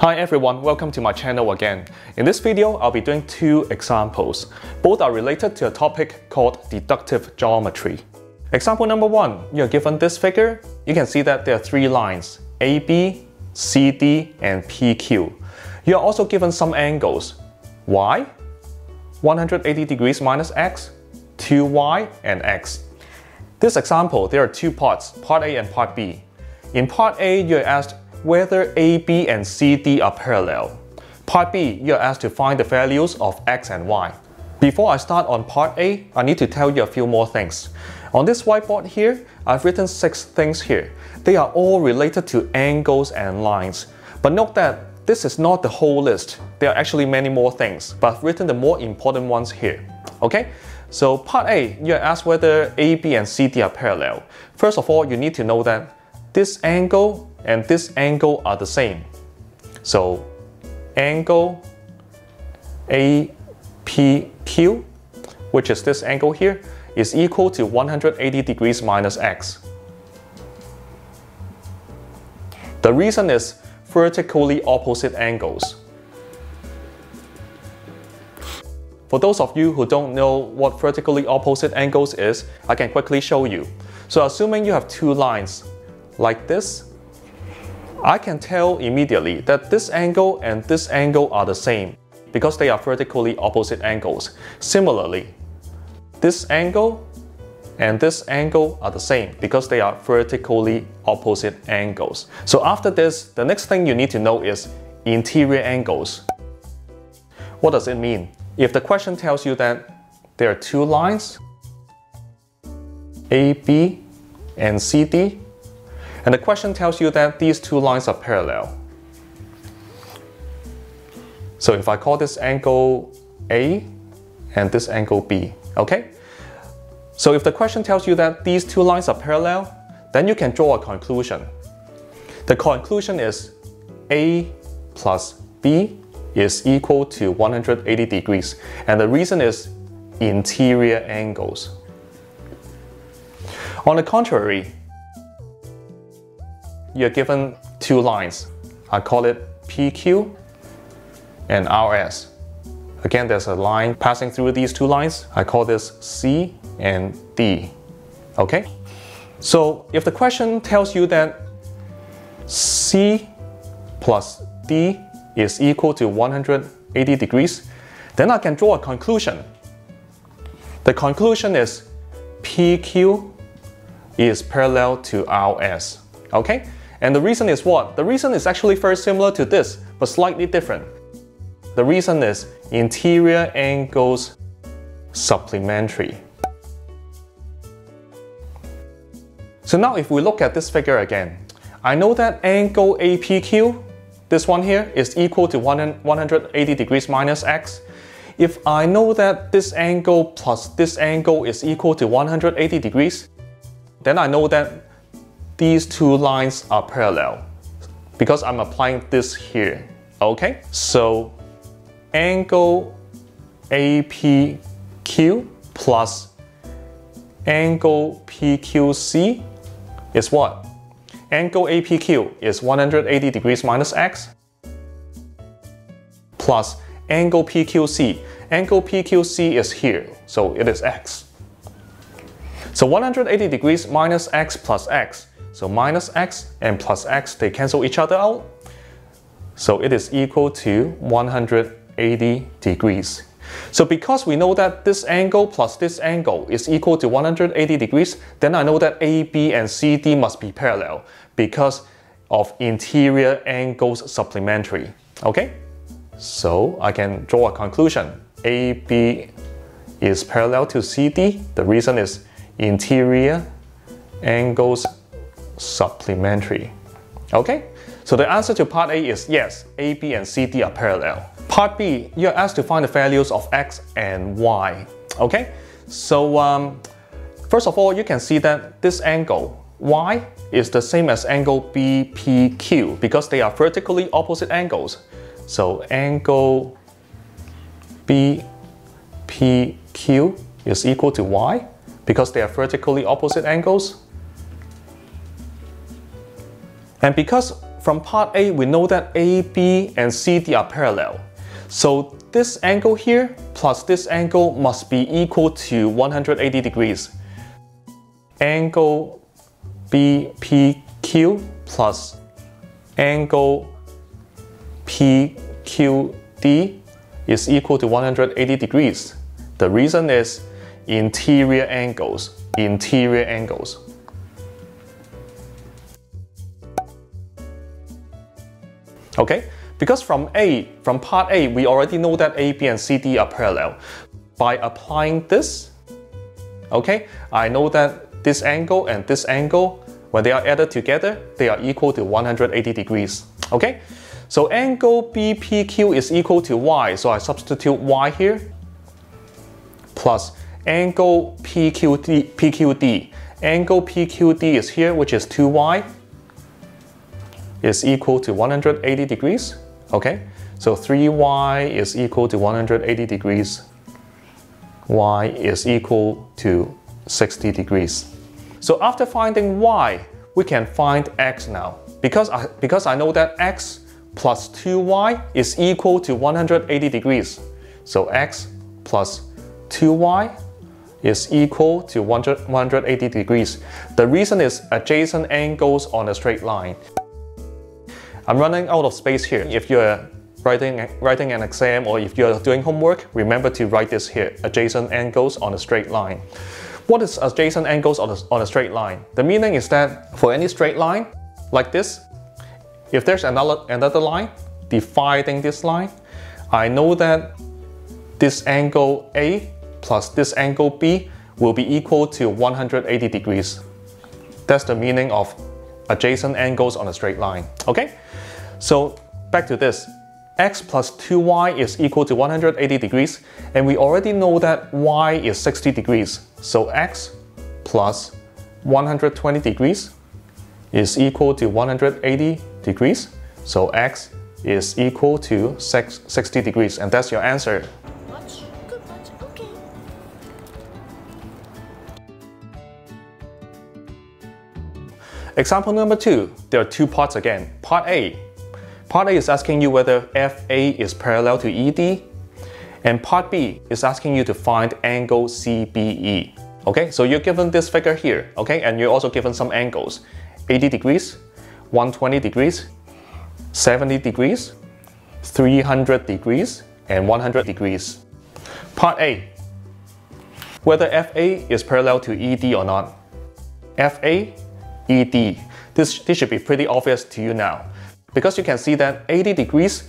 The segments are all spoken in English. Hi everyone, welcome to my channel again. In this video, I'll be doing two examples. Both are related to a topic called deductive geometry. Example number one, you're given this figure. You can see that there are three lines, AB, CD, and PQ. You're also given some angles, Y, 180 degrees minus X, 2Y, and X. This example, there are two parts, part A and part B. In part A, you're asked whether AB and CD are parallel. Part B, you're asked to find the values of X and Y. Before I start on part A, I need to tell you a few more things. On this whiteboard here, I've written 6 things here. They are all related to angles and lines. But note that this is not the whole list. There are actually many more things, but I've written the more important ones here. Okay? So part A, you're asked whether AB and CD are parallel. First of all, you need to know that this angle and this angle are the same. So angle APQ, which is this angle here, is equal to 180 degrees minus X. The reason is vertically opposite angles. For those of you who don't know what vertically opposite angles is, I can quickly show you. So assuming you have two lines like this, I can tell immediately that this angle and this angle are the same because they are vertically opposite angles. Similarly, this angle and this angle are the same because they are vertically opposite angles. So after this, the next thing you need to know is interior angles. What does it mean? If the question tells you that there are two lines, AB and CD, and the question tells you that these two lines are parallel. So if I call this angle A and this angle B, okay? So if the question tells you that these two lines are parallel, then you can draw a conclusion. The conclusion is A plus B is equal to 180 degrees. And the reason is interior angles. On the contrary, you're given two lines. I call it PQ and RS. Again, there's a line passing through these two lines. I call this C and D, okay? So if the question tells you that C plus D is equal to 180 degrees, then I can draw a conclusion. The conclusion is PQ is parallel to RS, okay? And the reason is what? The reason is actually very similar to this, but slightly different. The reason is interior angles supplementary. So now if we look at this figure again, I know that angle APQ, this one here, is equal to 180 degrees minus X. If I know that this angle plus this angle is equal to 180 degrees, then I know that these two lines are parallel because I'm applying this here, okay? So angle APQ plus angle PQC is what? Angle APQ is 180 degrees minus X plus angle PQC. Angle PQC is here, so it is X. So 180 degrees minus X plus X. So minus X and plus X, they cancel each other out. So it is equal to 180 degrees. So because we know that this angle plus this angle is equal to 180 degrees, then I know that AB and CD must be parallel because of interior angles supplementary. Okay? So I can draw a conclusion. AB is parallel to CD. The reason is interior angles supplementary. Okay, so the answer to part A is yes, AB and CD are parallel. Part B, you're asked to find the values of X and Y. Okay, so first of all, you can see that this angle Y is the same as angle BPQ because they are vertically opposite angles. So angle BPQ is equal to Y because they are vertically opposite angles. And because From part A, we know that A, B, and CD are parallel. So this angle here plus this angle must be equal to 180 degrees. Angle BPQ plus angle PQD is equal to 180 degrees. The reason is interior angles, interior angles. Okay, because from part A, we already know that A, B, and CD are parallel. By applying this, okay, I know that this angle and this angle, when they are added together, they are equal to 180 degrees. Okay, so angle BPQ is equal to Y, so I substitute Y here, plus angle PQD. Angle PQD is here, which is 2Y, is equal to 180 degrees. Okay, so 3y is equal to 180 degrees. Y is equal to 60 degrees. So after finding y, we can find x now. Because I know that x plus 2y is equal to 180 degrees. So x plus 2y is equal to 180 degrees. The reason is adjacent angles on a straight line. I'm running out of space here. If you're writing an exam or if you're doing homework, remember to write this here, adjacent angles on a straight line. What is adjacent angles on a straight line? The meaning is that for any straight line like this, if there's another line dividing this line, I know that this angle A plus this angle B will be equal to 180 degrees. That's the meaning of adjacent angles on a straight line. Okay, so back to this, x plus 2y is equal to 180 degrees, and we already know that y is 60 degrees. So x plus 120 degrees is equal to 180 degrees. So x is equal to 60 degrees, and that's your answer. Good watch, okay. Example number 2, there are two parts again. Part A. Part A is asking you whether FA is parallel to ED, and part B is asking you to find angle CBE. Okay, so you're given this figure here, okay, and you're also given some angles, 80 degrees, 120 degrees, 70 degrees, 300 degrees, and 100 degrees. Part A, whether FA is parallel to ED or not. FA, ED. This should be pretty obvious to you now, because you can see that 80 degrees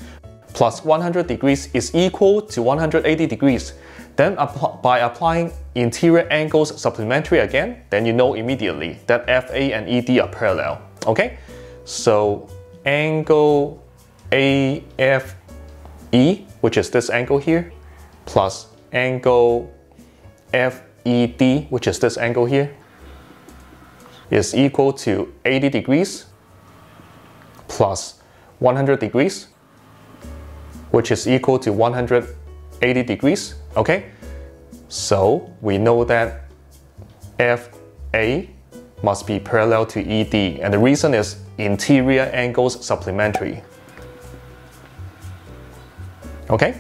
plus 100 degrees is equal to 180 degrees. Then by applying interior angles supplementary again, then you know immediately that FA and ED are parallel. Okay, so angle AFE, which is this angle here, plus angle FED, which is this angle here, is equal to 80 degrees plus 100 degrees, which is equal to 180 degrees. Okay, so we know that FA must be parallel to ED, and the reason is interior angles supplementary. Okay,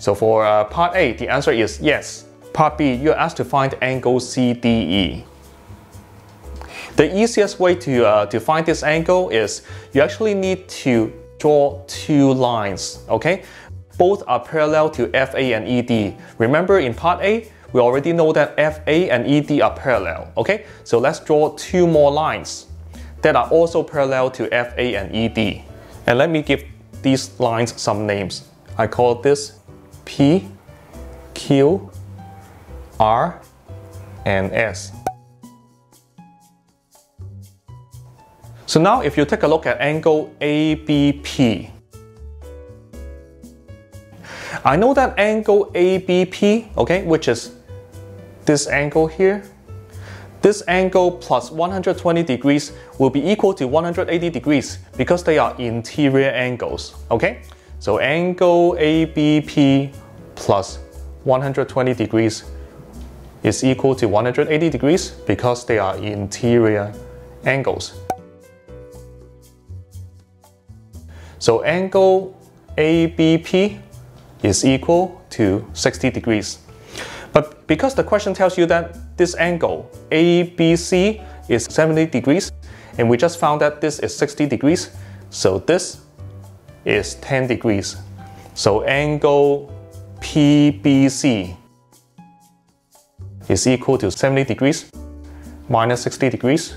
so for part A, the answer is yes. Part B, you're asked to find angle CDE. The easiest way to find this angle is you actually need to draw two lines, okay? Both are parallel to FA and ED. Remember in part A, we already know that FA and ED are parallel, okay? So let's draw two more lines that are also parallel to FA and ED. And let me give these lines some names. I call this P, Q, R, and S. So now if you take a look at angle ABP, I know that angle ABP, okay, which is this angle here, this angle plus 120 degrees will be equal to 180 degrees because they are interior angles, okay? So angle ABP plus 120 degrees is equal to 180 degrees because they are interior angles. So angle ABP is equal to 60 degrees. But because the question tells you that this angle ABC is 70 degrees, and we just found that this is 60 degrees, so this is 10 degrees. So angle PBC is equal to 70 degrees minus 60 degrees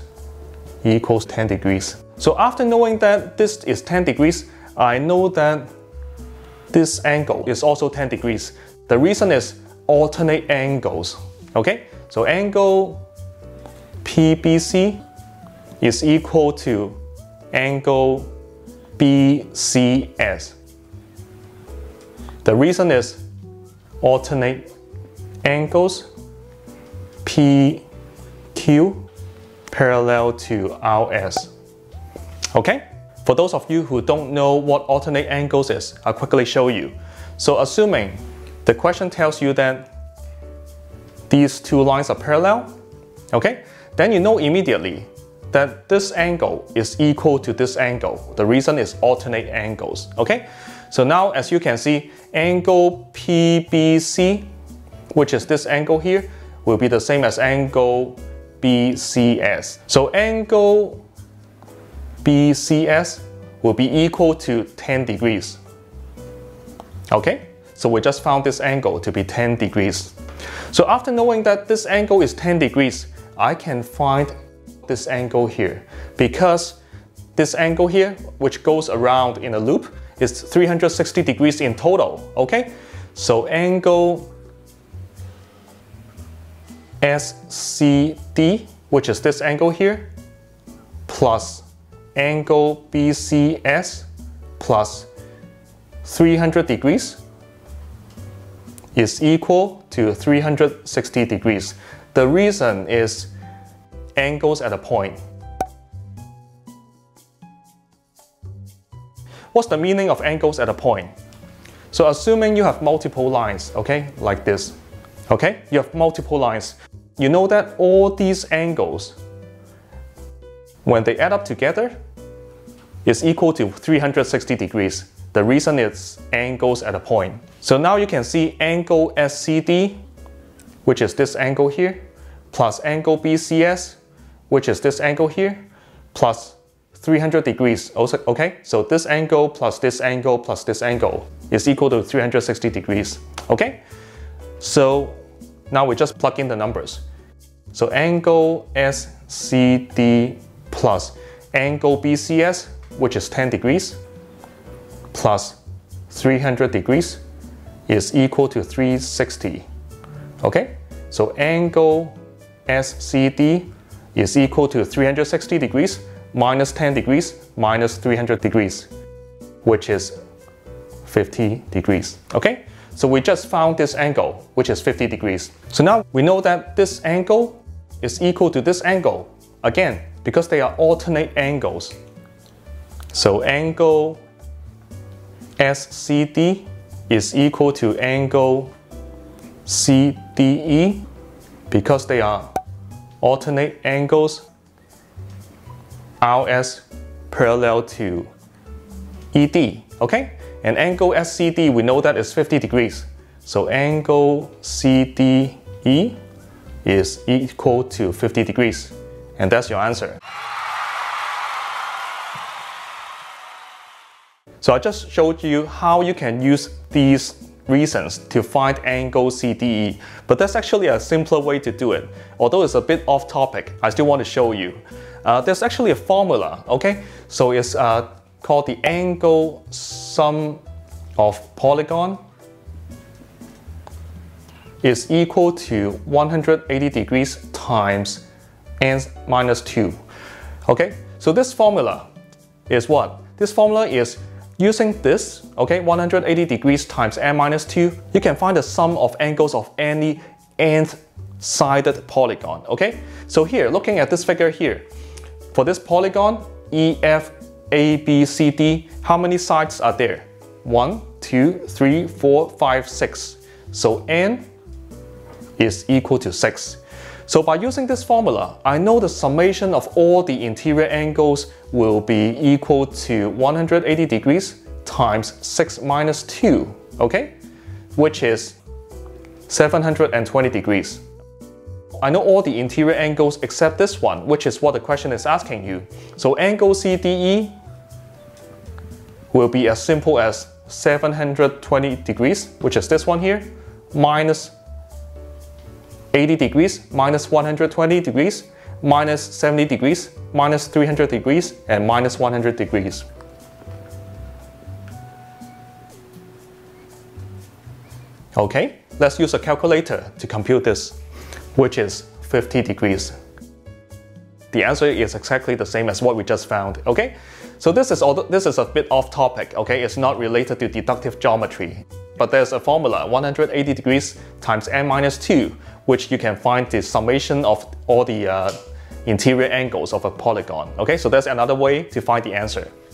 equals 10 degrees. So after knowing that this is 10 degrees, I know that this angle is also 10 degrees. The reason is alternate angles, okay? So angle PBC is equal to angle BCS. The reason is alternate angles PQ parallel to RS, okay? For those of you who don't know what alternate angles is, I'll quickly show you. So assuming the question tells you that these two lines are parallel, okay? Then you know immediately that this angle is equal to this angle. The reason is alternate angles, okay? So now, as you can see, angle PBC, which is this angle here, will be the same as angle BCS. So angle BCS will be equal to 10 degrees, okay? So we just found this angle to be 10 degrees. So after knowing that this angle is 10 degrees, I can find this angle here, because this angle here, which goes around in a loop, is 360 degrees in total, okay? So angle SCD, which is this angle here, plus angle BCS plus 300 degrees is equal to 360 degrees. The reason is angles at a point. What's the meaning of angles at a point? So assuming you have multiple lines, okay, like this, okay? You have multiple lines. You know that all these angles, when they add up together, is equal to 360 degrees. The reason is angles at a point. So now you can see angle SCD, which is this angle here, plus angle BCS, which is this angle here, plus 300 degrees, okay? So this angle plus this angle plus this angle is equal to 360 degrees, okay? So now we just plug in the numbers. So angle SCD plus angle BCS, which is 10 degrees, plus 300 degrees is equal to 360, okay? So angle SCD is equal to 360 degrees minus 10 degrees minus 300 degrees, which is 50 degrees, okay? So we just found this angle, which is 50 degrees. So now we know that this angle is equal to this angle, again, because they are alternate angles. So angle SCD is equal to angle CDE, because they are alternate angles. RS parallel to ED, okay? And angle SCD, we know that is 50 degrees. So angle CDE is equal to 50 degrees. And that's your answer. So I just showed you how you can use these reasons to find angle CDE, but that's actually a simpler way to do it. Although it's a bit off topic, I still want to show you. There's actually a formula, okay? So it's called the angle sum of polygon is equal to 180 degrees times n minus 2, okay? So this formula is what? This formula is using this, okay, 180 degrees times n minus 2, you can find the sum of angles of any nth-sided polygon, okay? So here, looking at this figure here, for this polygon, E, F, A, B, C, D, how many sides are there? 1, 2, 3, 4, 5, 6. So n is equal to 6. So by using this formula, I know the summation of all the interior angles will be equal to 180 degrees times 6 minus 2, okay? Which is 720 degrees. I know all the interior angles except this one, which is what the question is asking you. So angle CDE will be as simple as 720 degrees, which is this one here, minus 80 degrees, minus 120 degrees, minus 70 degrees, minus 300 degrees, and minus 100 degrees. Okay, let's use a calculator to compute this, which is 50 degrees. The answer is exactly the same as what we just found, okay? So this is a bit off topic, okay? It's not related to deductive geometry. But there's a formula, 180 degrees times n minus 2, which you can find the summation of all the interior angles of a polygon, okay? So that's another way to find the answer.